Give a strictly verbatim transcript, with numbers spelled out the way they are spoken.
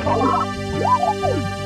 Come on.